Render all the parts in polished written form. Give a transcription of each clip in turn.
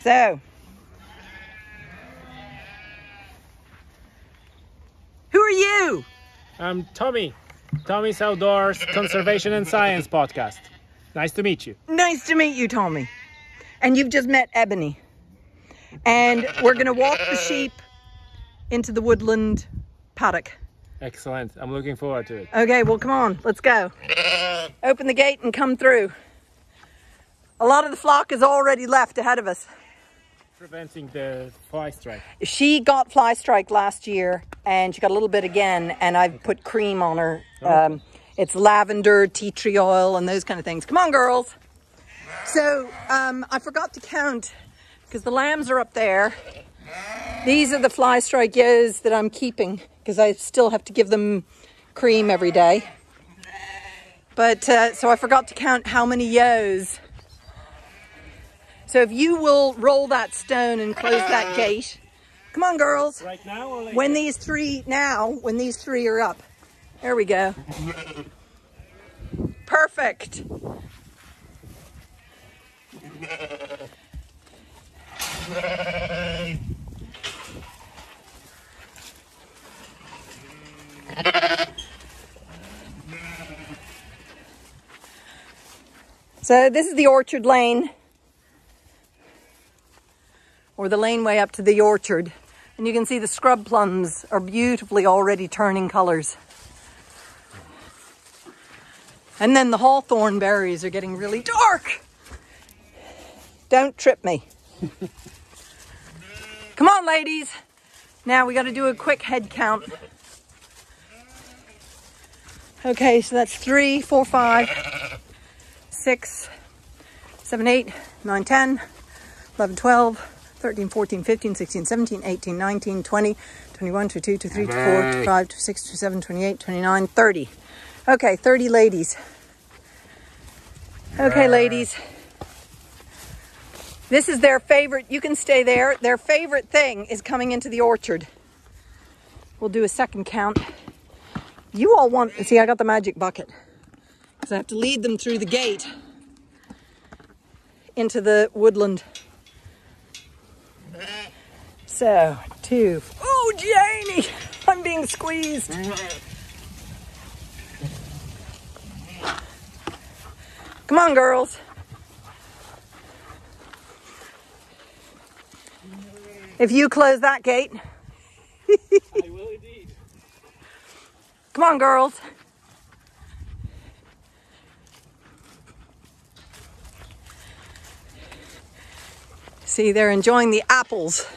So, who are you? I'm Tommy. Tommy's Outdoors Conservation and Science Podcast. Nice to meet you. Nice to meet you, Tommy. And you've just met Ebony. And we're going to walk the sheep into the woodland paddock. Excellent. I'm looking forward to it. Okay, well, come on. Let's go. Open the gate and come through. A lot of the flock is already left ahead of us. Preventing the fly strike. She got fly strike last year and she got a little bit again, and I've put cream on her. It's lavender, tea tree oil, and those kind of things. Come on, girls. So I forgot to count because the lambs are up there. These are the fly strike ewes that I'm keeping because I still have to give them cream every day. But so I forgot to count how many ewes. So if you will roll that stone and close that gate. Come on, girls. Right now or later? When these three are up. There we go. Perfect. So this is the orchard lane, or the laneway up to the orchard. And you can see the scrub plums are beautifully already turning colors. And then the hawthorn berries are getting really dark. Don't trip me. Come on, ladies. Now we got to do a quick head count. Okay, so that's 3, 4, 5, 6, 7, 8, 9, 10, 11, 12, 13, 14, 15, 16, 17, 18, 19, 20, 21, 22, 23, 24, 25, 26, 27, 28, 29, 30. Okay, 30 ladies. Okay, ladies. This is their favorite. You can stay there. Their favorite thing is coming into the orchard. We'll do a second count. You all want... See, I got the magic bucket. Because I have to lead them through the gate into the woodland. So, 2. Oh, Janie! I'm being squeezed. 3. Come on, girls. 3. If you close that gate. I will indeed. Come on, girls. 3. See, they're enjoying the apples. 3.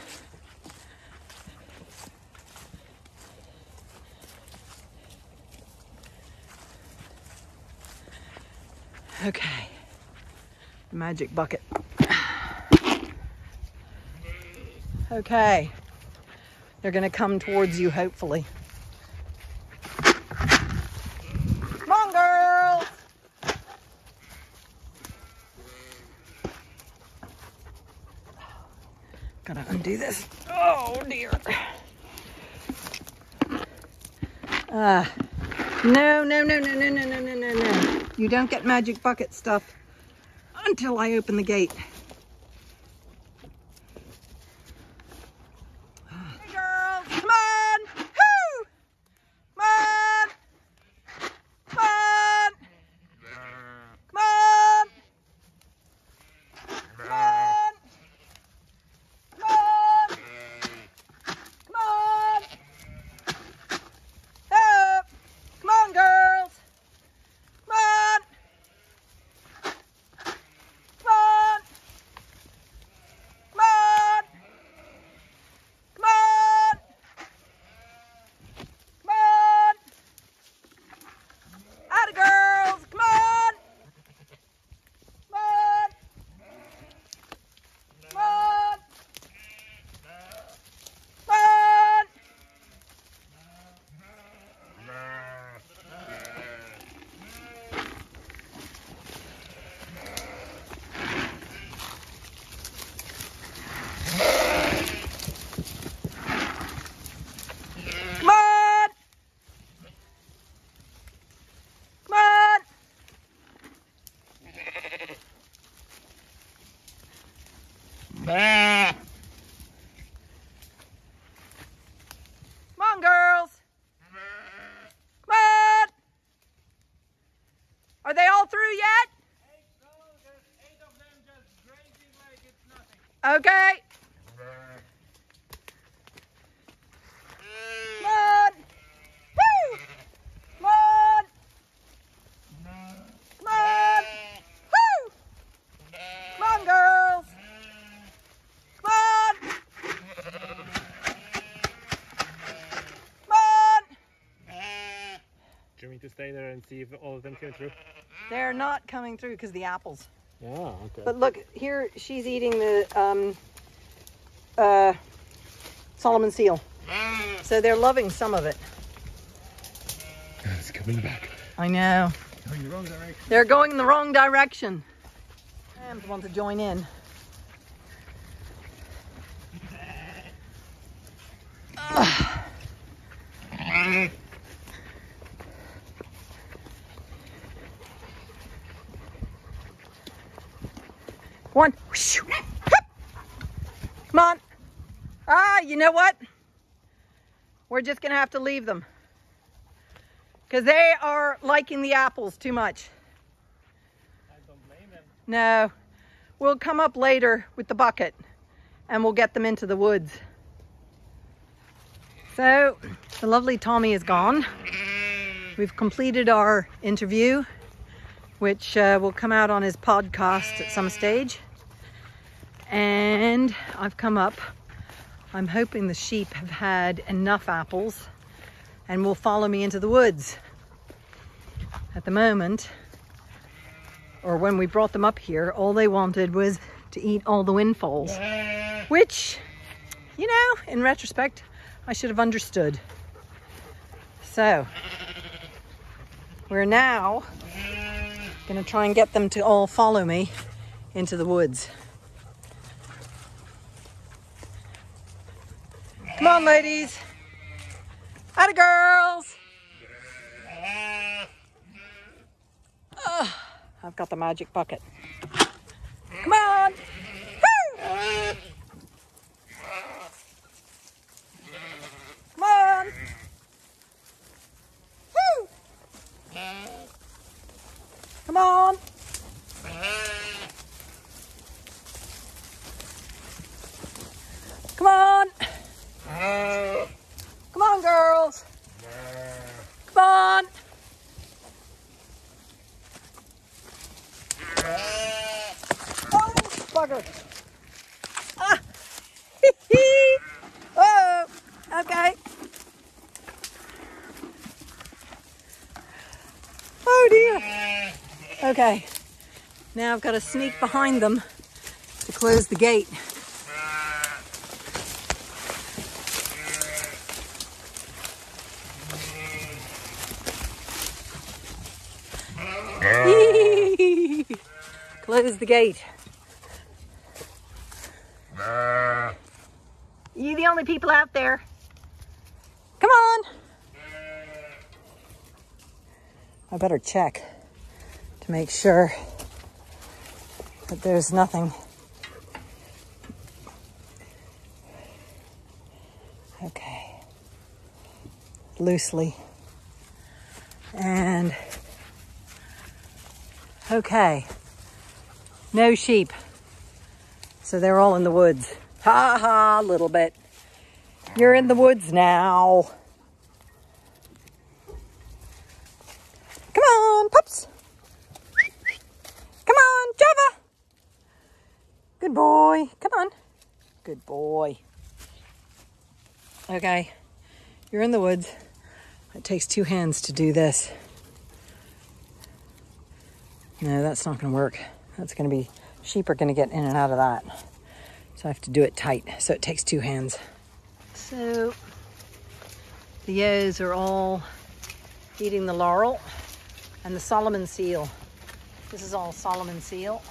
Okay, magic bucket. Okay, they're gonna come towards you, hopefully. Come on, girls! 3. Gotta undo this. Oh dear. No. You don't get magic bucket stuff until I open the gate. Hey, girls, come on! Woo! Come on! Come on! Come on! Come on! Come on! Come on! Oh! Come on, girls! Come on! Okay. Come on. Woo! Come on. Come on. Woo! Come on, girls. Come on. Come on. Do you want me to stay there and see if all of them come through? They're not coming through because the apples. Oh, okay. But look, here she's eating the Solomon's seal. So they're loving some of it. It's coming back. I know. Going the wrong direction. They're going in the wrong direction. Rams want to join in. One. Come on. Ah, you know what? We're just going to have to leave them. Because they are liking the apples too much. I don't blame them. No. We'll come up later with the bucket. And we'll get them into the woods. So, the lovely Tommy is gone. We've completed our interview, which will come out on his podcast at some stage. And I've come up. I'm hoping the sheep have had enough apples and will follow me into the woods. At the moment, or when we brought them up here, all they wanted was to eat all the windfalls, which, you know, in retrospect, I should have understood. So, we're now going to try and get them to all follow me into the woods. Come on, ladies. Atta girls. Oh, I've got the magic bucket. Come on. Woo! Come on. Woo! Come on. Come on. Come on, girls. Come on. Oh, bugger. Ah. Oh, okay. Oh, dear. Okay, now I've got to sneak behind them to close the gate. Close the gate. You're the only people out there. Come on. I better check to make sure that there's nothing. Okay. Loosely. And okay. No sheep. So they're all in the woods. Ha ha, little bit. You're in the woods now. Come on, pups. Come on, Java. Good boy. Come on. Good boy. Okay. You're in the woods. It takes two hands to do this. No, that's not going to work. That's going to be, sheep are going to get in and out of that. So I have to do it tight. So it takes two hands. So the ewes are all eating the laurel and the Solomon's seal. This is all Solomon's seal.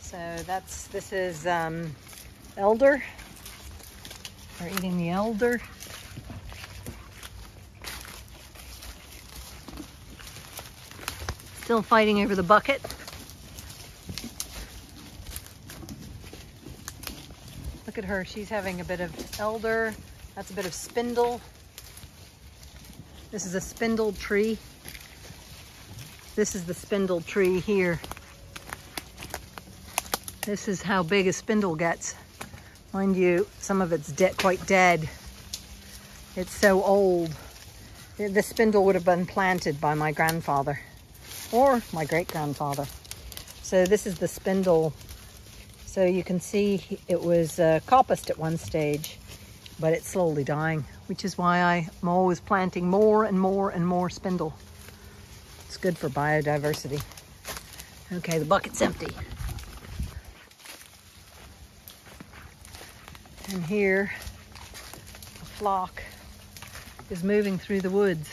So that's, this is elder. They're eating the elder. Still fighting over the bucket. Look at her, she's having a bit of elder. That's a bit of spindle. This is a spindle tree. This is the spindle tree here. This is how big a spindle gets. Mind you, some of it's quite dead. It's so old. This spindle would have been planted by my grandfather or my great-grandfather. So this is the spindle. So you can see it was coppiced at one stage, but it's slowly dying, which is why I'm always planting more and more and more spindle. It's good for biodiversity. Okay, the bucket's empty. And here, the flock is moving through the woods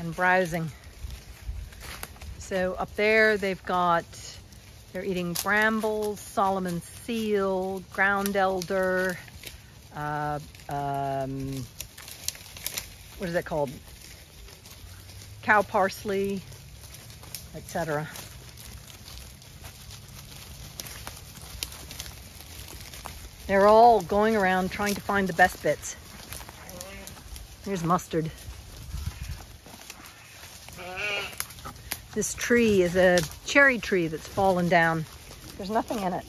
and browsing. So up there, they're eating brambles, Solomon's seal, ground elder, what is that called? Cow parsley, etc. They're all going around trying to find the best bits. There's mustard. This tree is a cherry tree that's fallen down. There's nothing in it.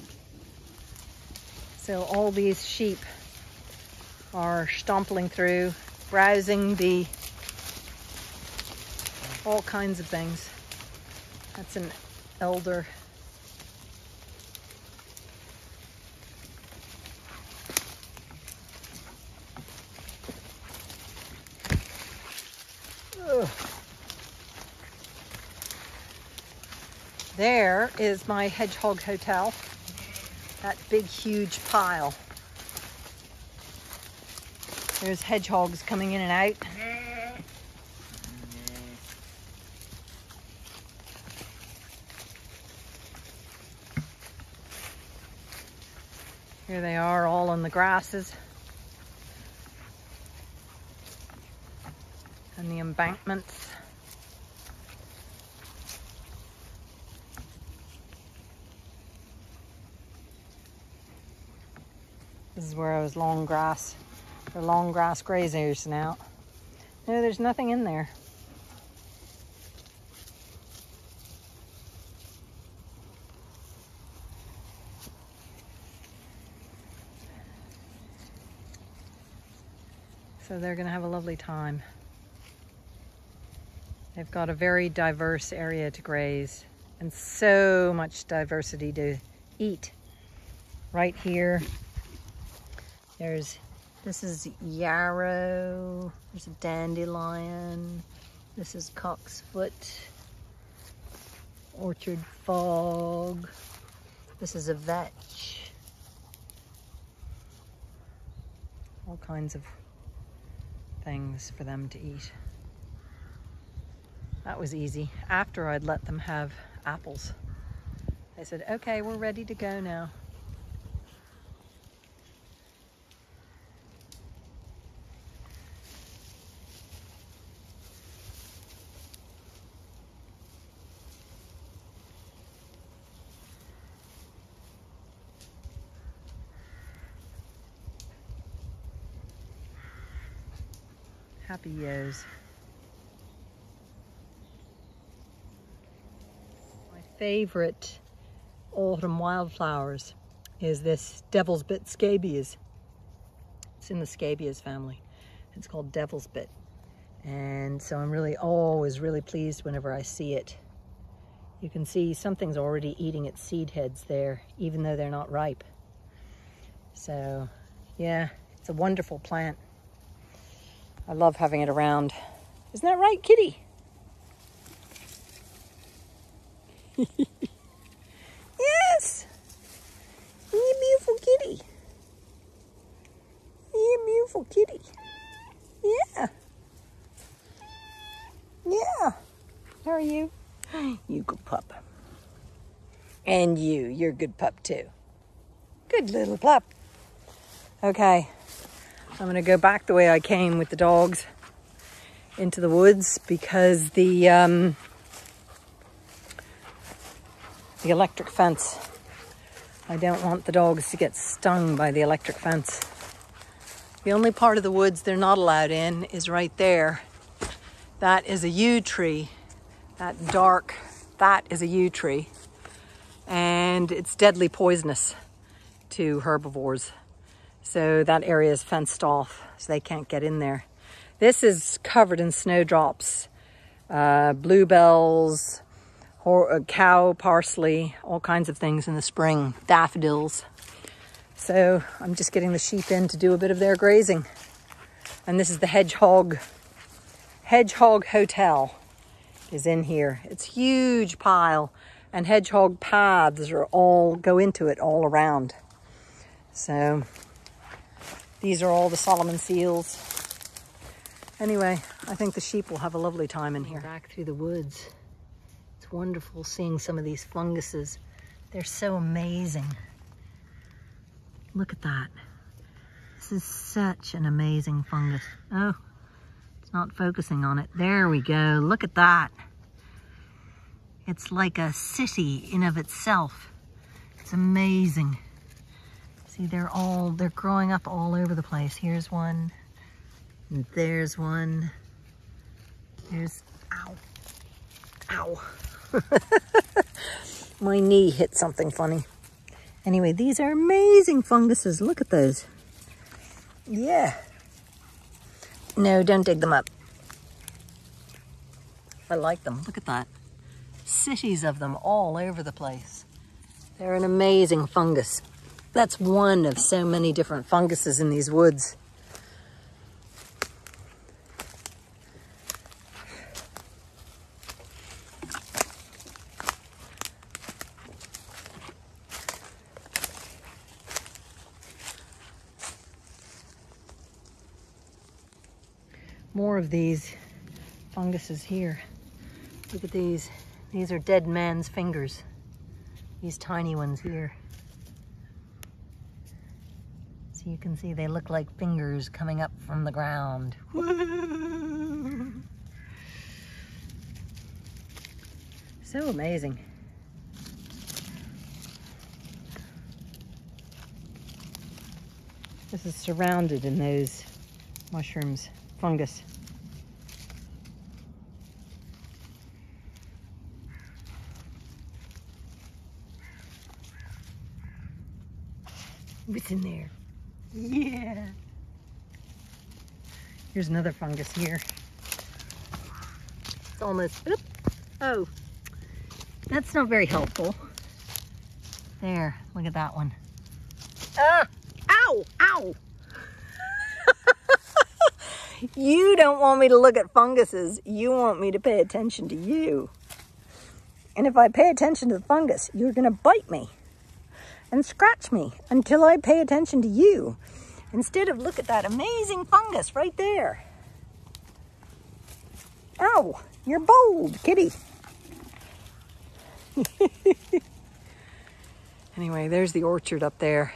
So all these sheep are stompling through, browsing the all kinds of things. That's an elder. Ugh. There is my hedgehog hotel, that big huge pile. There's hedgehogs coming in and out. Here they are all on the grasses and the embankments. This is where I was long grass. They're long grass grazers now. No, there's nothing in there. So they're going to have a lovely time. They've got a very diverse area to graze and so much diversity to eat. Right here, this is yarrow, there's a dandelion, this is cocksfoot, orchard fog, this is a vetch, all kinds of things for them to eat. That was easy. After I'd let them have apples, they said, okay, we're ready to go now. Happy years. My favorite autumn wildflowers is this devil's bit scabious. It's in the scabious family. It's called devil's bit. And so I'm really always really pleased whenever I see it. You can see something's already eating its seed heads there, even though they're not ripe. So yeah, it's a wonderful plant. I love having it around. Isn't that right, kitty? Yes! You're a beautiful kitty. You're a beautiful kitty. Yeah. Yeah. How are you? You good pup. And you're a good pup too. Good little pup. Okay. I'm going to go back the way I came with the dogs into the woods because the electric fence. I don't want the dogs to get stung by the electric fence. The only part of the woods they're not allowed in is right there. That is a yew tree. That is a yew tree. and it's deadly poisonous to herbivores. So that area is fenced off, so they can't get in there. This is covered in snowdrops, bluebells, cow parsley, all kinds of things in the spring, daffodils. So I'm just getting the sheep in to do a bit of their grazing. And this is the hedgehog hotel is in here. It's a huge pile, and hedgehog paths are go into it all around. So these are all the Solomon's seals. Anyway, I think the sheep will have a lovely time in here. Back through the woods. It's wonderful seeing some of these funguses. They're so amazing. Look at that. This is such an amazing fungus. Oh, it's not focusing on it. There we go. Look at that. It's like a city in of itself. It's amazing. See, they're growing up all over the place. Here's one, and there's one. There's, ow. Ow. My knee hit something funny. Anyway, these are amazing funguses. Look at those. Yeah. No, don't dig them up. I like them. Look at that. Cities of them all over the place. They're an amazing fungus. That's one of so many different funguses in these woods. More of these funguses here. Look at these. These are dead man's fingers. These tiny ones here. So you can see they look like fingers coming up from the ground. Woo! So amazing. This is surrounded in those mushrooms. Fungus. What's in there? Yeah. Here's another fungus here. It's almost, oop. Oh, that's not very helpful. There, look at that one. Ow, ow. You don't want me to look at funguses. You want me to pay attention to you. And if I pay attention to the fungus, you're going to bite me and scratch me until I pay attention to you. Instead of, look at that amazing fungus right there. Ow, you're bold, kitty. Anyway, there's the orchard up there.